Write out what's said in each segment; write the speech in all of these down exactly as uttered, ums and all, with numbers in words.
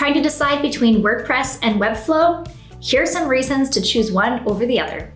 Trying to decide between WordPress and Webflow? Here are some reasons to choose one over the other.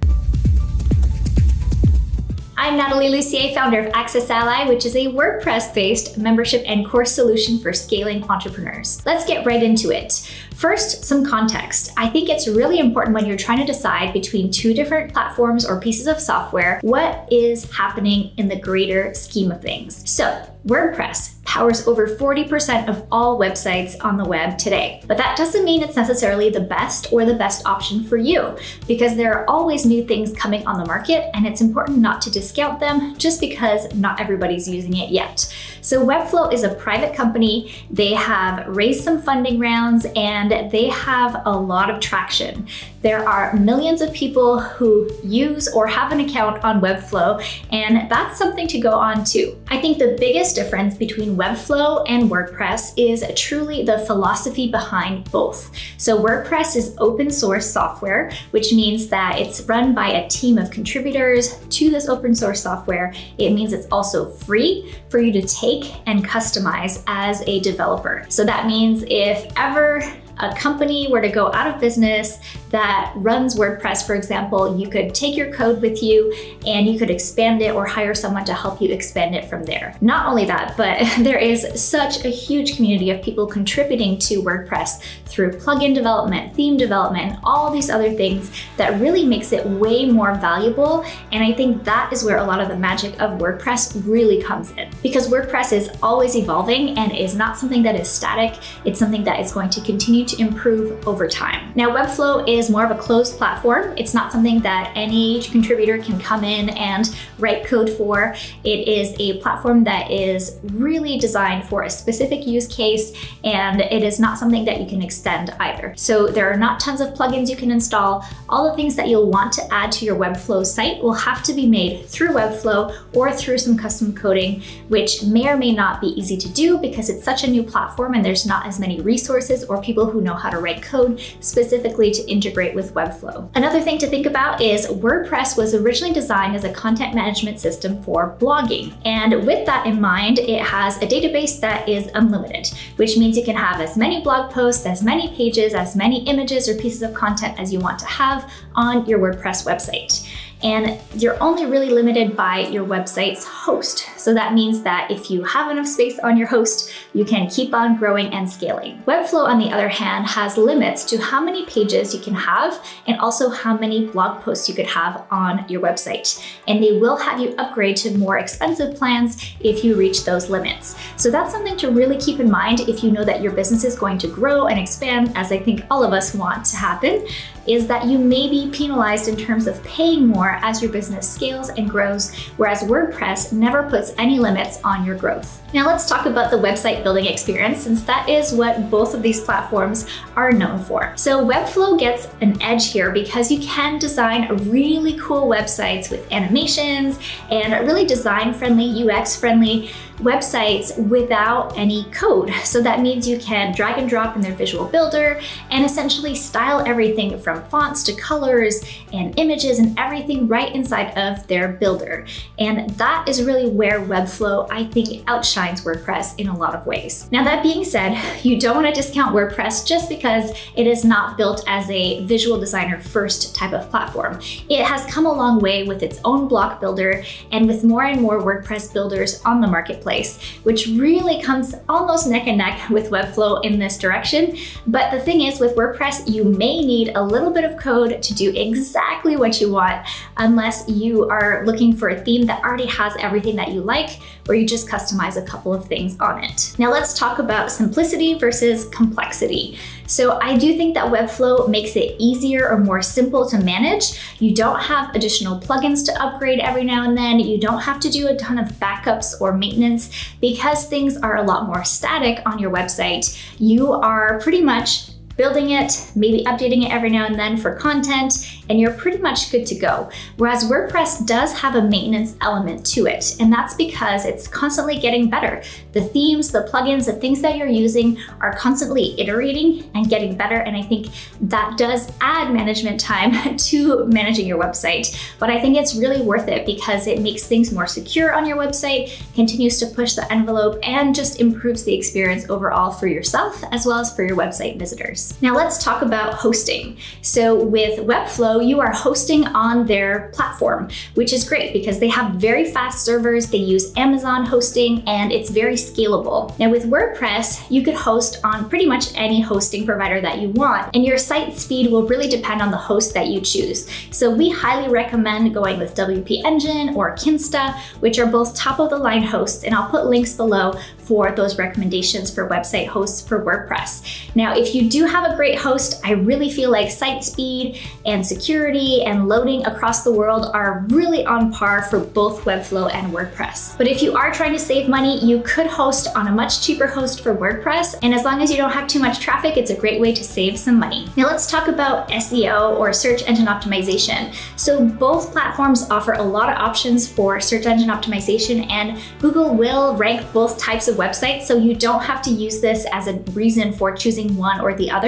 I'm Natalie Lucier, founder of AccessAlly, which is a WordPress-based membership and course solution for scaling entrepreneurs. Let's get right into it. First, some context. I think it's really important when you're trying to decide between two different platforms or pieces of software, what is happening in the greater scheme of things. So, WordPress powers over forty percent of all websites on the web today. But that doesn't mean it's necessarily the best or the best option for you, because there are always new things coming on the market, and it's important not to discount them just because not everybody's using it yet. So Webflow is a private company. They have raised some funding rounds and they have a lot of traction. There are millions of people who use or have an account on Webflow, and that's something to go on to. I think the biggest difference between Webflow and WordPress is truly the philosophy behind both. So WordPress is open source software, which means that it's run by a team of contributors to this open source software. It means it's also free for you to take and customize as a developer. So that means if ever a company were to go out of business that runs WordPress, for example, you could take your code with you and you could expand it or hire someone to help you expand it from there. Not only that, but there is such a huge community of people contributing to WordPress through plugin development, theme development, and all these other things that really makes it way more valuable. And I think that is where a lot of the magic of WordPress really comes in, because WordPress is always evolving and is not something that is static. It's something that is going to continue to improve over time. Now, Webflow is more of a closed platform. It's not something that any contributor can come in and write code for. It is a platform that is really designed for a specific use case, and it is not something that you can extend either. So there are not tons of plugins you can install. All the things that you'll want to add to your Webflow site will have to be made through Webflow or through some custom coding, which may or may not be easy to do because it's such a new platform and there's not as many resources or people who know how to write code specifically to integrate with Webflow. Another thing to think about is WordPress was originally designed as a content management system for blogging. And with that in mind, it has a database that is unlimited, which means you can have as many blog posts, as many pages, as many images or pieces of content as you want to have on your WordPress website. And you're only really limited by your website's host. So that means that if you have enough space on your host, you can keep on growing and scaling. Webflow, on the other hand, has limits to how many pages you can have and also how many blog posts you could have on your website. And they will have you upgrade to more expensive plans if you reach those limits. So that's something to really keep in mind if you know that your business is going to grow and expand, as I think all of us want to happen, is that you may be penalized in terms of paying more as your business scales and grows, whereas WordPress never puts any limits on your growth. Now let's talk about the website building experience, since that is what both of these platforms are known for. So Webflow gets an edge here because you can design really cool websites with animations and really design-friendly, U X-friendly websites without any code. So that means you can drag and drop in their visual builder and essentially style everything from fonts to colors and images and everything right inside of their builder. And that is really where Webflow, I think, outshines WordPress in a lot of ways. Now, that being said, you don't want to discount WordPress just because it is not built as a visual designer first type of platform. It has come a long way with its own block builder and with more and more WordPress builders on the marketplace, Place, which really comes almost neck and neck with Webflow in this direction. But the thing is, with WordPress, you may need a little bit of code to do exactly what you want, unless you are looking for a theme that already has everything that you like, or you just customize a couple of things on it. Now let's talk about simplicity versus complexity. So I do think that Webflow makes it easier or more simple to manage. You don't have additional plugins to upgrade every now and then. You don't have to do a ton of backups or maintenance because things are a lot more static on your website. You are pretty much building it, maybe updating it every now and then for content, and you're pretty much good to go. Whereas WordPress does have a maintenance element to it, and that's because it's constantly getting better. The themes, the plugins, the things that you're using are constantly iterating and getting better, and I think that does add management time to managing your website. But I think it's really worth it because it makes things more secure on your website, continues to push the envelope, and just improves the experience overall for yourself as well as for your website visitors. Now let's talk about hosting. So with Webflow, you are hosting on their platform, which is great because they have very fast servers, they use Amazon hosting, and it's very scalable. Now with WordPress, you could host on pretty much any hosting provider that you want, and your site speed will really depend on the host that you choose. So we highly recommend going with W P Engine or Kinsta, which are both top of the line hosts, and I'll put links below for those recommendations for website hosts for WordPress. Now, if you do have have a great host, I really feel like site speed and security and loading across the world are really on par for both Webflow and WordPress. But if you are trying to save money, you could host on a much cheaper host for WordPress, and as long as you don't have too much traffic, it's a great way to save some money. Now let's talk about S E O or search engine optimization. So both platforms offer a lot of options for search engine optimization, and Google will rank both types of websites, so you don't have to use this as a reason for choosing one or the other.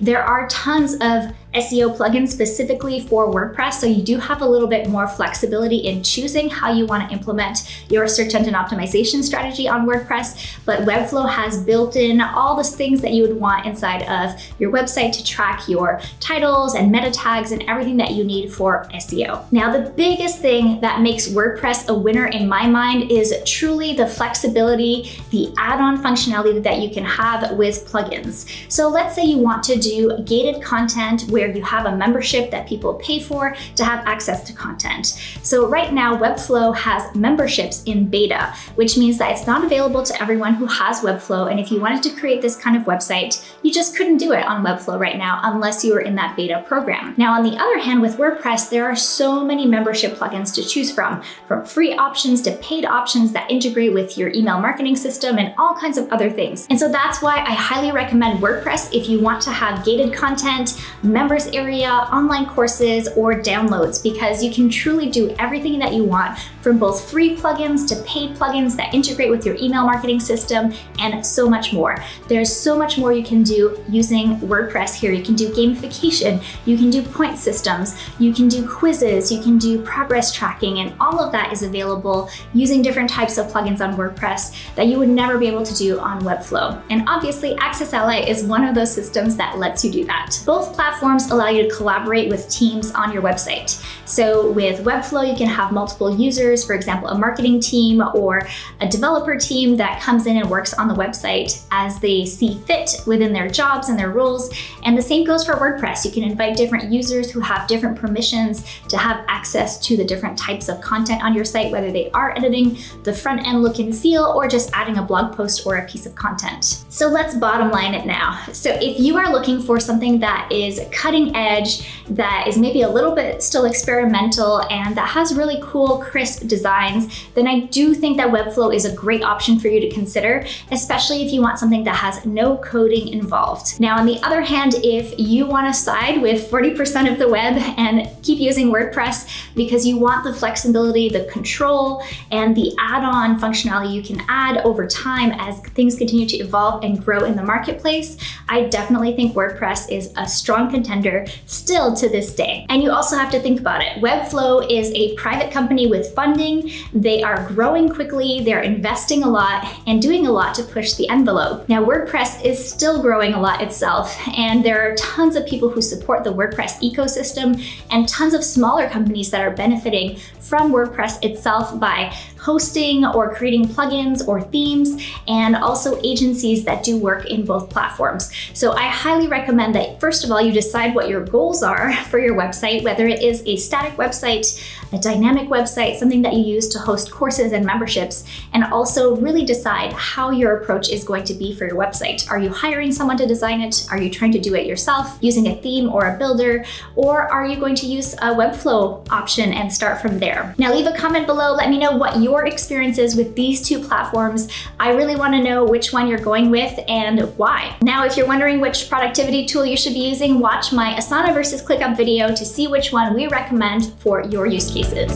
There are tons of S E O plugins specifically for WordPress, so you do have a little bit more flexibility in choosing how you want to implement your search engine optimization strategy on WordPress, but Webflow has built in all the things that you would want inside of your website to track your titles and meta tags and everything that you need for S E O. Now, the biggest thing that makes WordPress a winner in my mind is truly the flexibility, the add-on functionality that you can have with plugins. So let's say you want to do gated content with where you have a membership that people pay for to have access to content. So right now, Webflow has memberships in beta, which means that it's not available to everyone who has Webflow. And if you wanted to create this kind of website, you just couldn't do it on Webflow right now unless you were in that beta program. Now, on the other hand, with WordPress, there are so many membership plugins to choose from, from free options to paid options that integrate with your email marketing system and all kinds of other things. And so that's why I highly recommend WordPress if you want to have gated content, members area, online courses, or downloads, because you can truly do everything that you want, from both free plugins to paid plugins that integrate with your email marketing system and so much more. There's so much more you can do using WordPress here. You can do gamification, you can do point systems, you can do quizzes, you can do progress tracking, and all of that is available using different types of plugins on WordPress that you would never be able to do on Webflow. And obviously, AccessAlly is one of those systems that lets you do that. Both platforms allow you to collaborate with teams on your website. So with Webflow, you can have multiple users, for example, a marketing team or a developer team that comes in and works on the website as they see fit within their jobs and their roles. And the same goes for WordPress. You can invite different users who have different permissions to have access to the different types of content on your site, whether they are editing the front end look and feel or just adding a blog post or a piece of content. So let's bottom line it now. So if you are looking for something that is cutting edge, that is maybe a little bit still experimental, and that has really cool, crisp designs, then I do think that Webflow is a great option for you to consider, especially if you want something that has no coding involved. Now, on the other hand, if you want to side with forty percent of the web and keep using WordPress because you want the flexibility, the control, and the add-on functionality you can add over time as things continue to evolve and grow in the marketplace, I definitely think WordPress is a strong contender still to this day. And you also have to think about it. Webflow is a private company with funding. They are growing quickly, they're investing a lot and doing a lot to push the envelope. Now, WordPress is still growing a lot itself, and there are tons of people who support the WordPress ecosystem and tons of smaller companies that are benefiting from WordPress itself by hosting or creating plugins or themes, and also agencies that do work in both platforms. So I highly recommend that, first of all, you decide what your goals are for your website, whether it is a static website, a dynamic website, something that you use to host courses and memberships, and also really decide how your approach is going to be for your website. Are you hiring someone to design it? Are you trying to do it yourself using a theme or a builder? Or are you going to use a Webflow option and start from there? Now leave a comment below. Let me know what you your experiences with these two platforms. I really want to know which one you're going with and why. Now, if you're wondering which productivity tool you should be using, watch my Asana versus ClickUp video to see which one we recommend for your use cases.